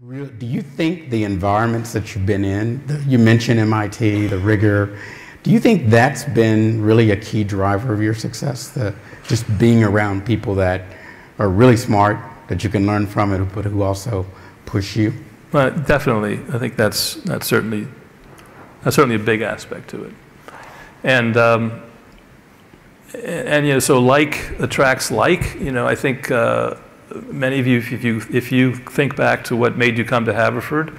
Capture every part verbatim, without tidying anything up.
Real, do you think the environments that you've been in, the, you mentioned M I T, the rigor, do you think that's been really a key driver of your success? The, just being around people that are really smart, that you can learn from, it, but who also push you? Well, definitely. I think that's, that's, certainly, that's certainly a big aspect to it. And, um, and you know, so like attracts like, you know, I think uh, many of you, if you, if you think back to what made you come to Haverford,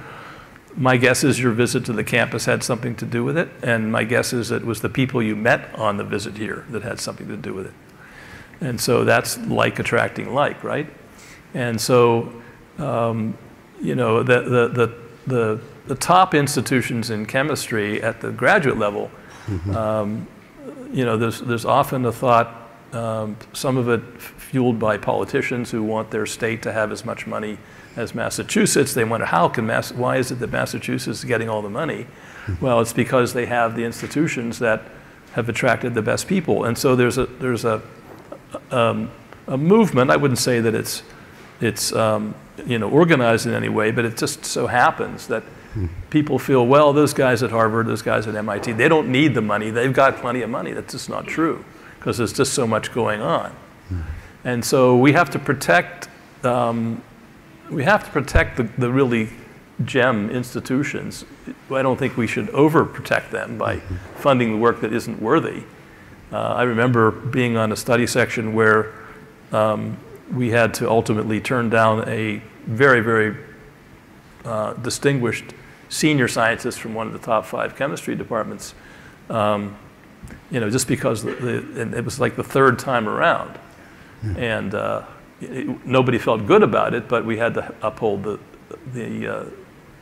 my guess is your visit to the campus had something to do with it, and my guess is it was the people you met on the visit here that had something to do with it. And so that's like attracting like, right? And so, um, you know, the, the, the, the, the top institutions in chemistry at the graduate level, mm-hmm. um, you know, there's, there's often a thought, Um, some of it fueled by politicians who want their state to have as much money as Massachusetts. They wonder, how can Mass why is it that Massachusetts is getting all the money? Well, it's because they have the institutions that have attracted the best people. And so there's a, there's a, um, a movement. I wouldn't say that it's, it's um, you know, organized in any way, but it just so happens that people feel, well, those guys at Harvard, those guys at M I T, they don't need the money. They've got plenty of money. That's just not true, because there's just so much going on. And so we have to protect, um, we have to protect the, the really gem institutions. I don't think we should overprotect them by funding the work that isn't worthy. Uh, I remember being on a study section where um, we had to ultimately turn down a very, very uh, distinguished senior scientist from one of the top five chemistry departments. Um, You know, just because the, the, and it was like the third time around, yeah. and uh, it, nobody felt good about it. But we had to uphold the the uh,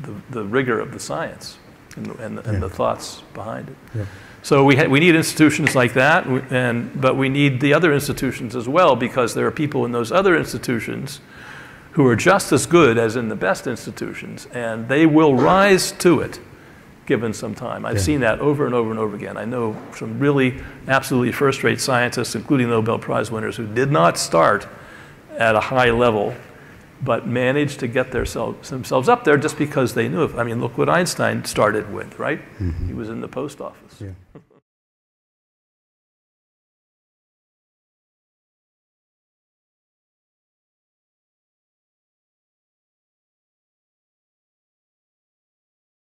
the, the rigor of the science and and, and yeah. the thoughts behind it. Yeah. So we ha we need institutions like that, and but we need the other institutions as well, because there are people in those other institutions who are just as good as in the best institutions, and they will rise to it. Given some time. I've yeah. seen that over and over and over again. I know some really absolutely first-rate scientists, including Nobel Prize winners, who did not start at a high level, but managed to get their self, themselves up there just because they knew it. I mean, look what Einstein started with, right? Mm-hmm. He was in the post office. Yeah.